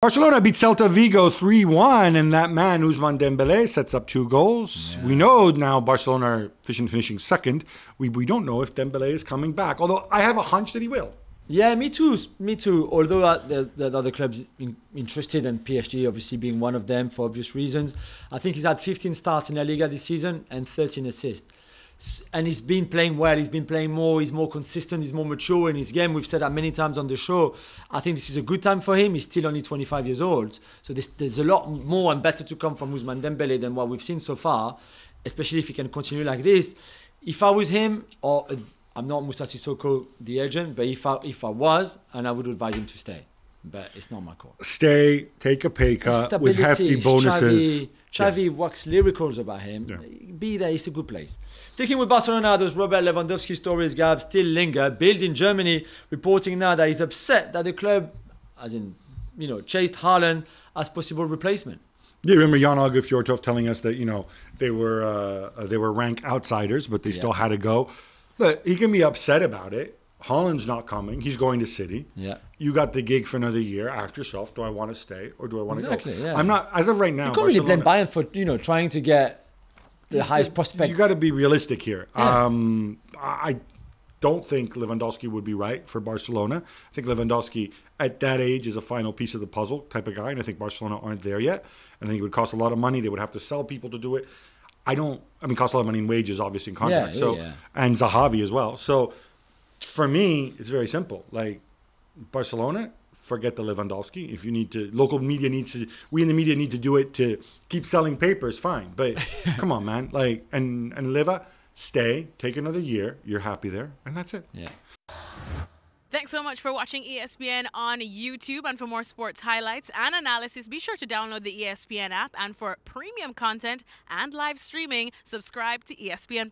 Barcelona beat Celta Vigo 3-1, and that man, Ousmane Dembélé, sets up 2 goals. Yeah. We know now Barcelona are finishing second. We don't know if Dembélé is coming back, although I have a hunch that he will. Yeah, me too. Although the other clubs interested, and PSG obviously being one of them for obvious reasons. I think he's had 15 starts in La Liga this season and 13 assists. And he's been playing well, he's been playing more, he's more consistent, he's more mature in his game. We've said that many times on the show. I think this is a good time for him. He's still only 25 years old. So there's a lot more and better to come from Ousmane Dembélé than what we've seen so far, especially if he can continue like this. If I was him, or I'm not Moussa Sissoko, the agent, but if I was, and I would advise him to stay. But it's not my call. Stay, take a pay cut with hefty bonuses. Xavi wax lyrical about him. Yeah. Be there, it's a good place. Sticking with Barcelona, those Robert Lewandowski stories, Gab, still linger. Bild in Germany reporting now that he's upset that the club, as in, you know, chased Haaland as possible replacement. Yeah, remember Jan-Ager-Fjortov telling us that, you know, they were rank outsiders, but they still had to go. Look, he can be upset about it. Haaland's not coming. He's going to City. Yeah. You got the gig for another year. Ask yourself, do I want to stay or do I want to go? Yeah. I'm not, as of right now. You can't really blame Bayern for, you know, trying to get the highest prospect. You got to be realistic here. Yeah. I don't think Lewandowski would be right for Barcelona. I think Lewandowski at that age is a final piece of the puzzle type of guy. And I think Barcelona aren't there yet. And I think it would cost a lot of money. They would have to sell people to do it. I mean, cost a lot of money in wages, obviously, in contract. Yeah, and Zahavi as well. So, for me, it's very simple. Like, Barcelona, forget the Lewandowski. If you need to, local media needs to, we in the media need to do it to keep selling papers, fine. But come on, man. Like, and Leva, stay, take another year. You're happy there, and that's it. Yeah. Thanks so much for watching ESPN on YouTube. And for more sports highlights and analysis, be sure to download the ESPN app. And for premium content and live streaming, subscribe to ESPN+.